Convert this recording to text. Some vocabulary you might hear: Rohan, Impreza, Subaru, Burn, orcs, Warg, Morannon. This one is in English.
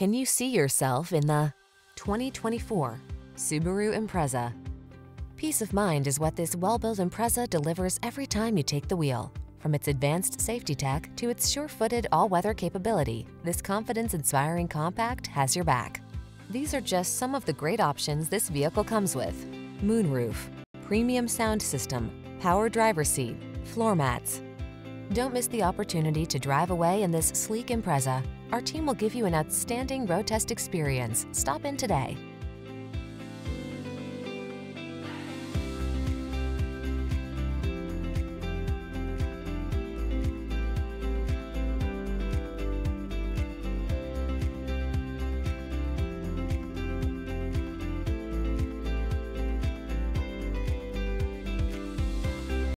Can you see yourself in the 2024 Subaru Impreza? Peace of mind is what this well-built Impreza delivers every time you take the wheel. From its advanced safety tech to its sure-footed all-weather capability, this confidence-inspiring compact has your back. These are just some of the great options this vehicle comes with: moonroof, premium sound system, power driver's seat, floor mats. Don't miss the opportunity to drive away in this sleek Impreza. Our team will give you an outstanding road test experience. Stop in today.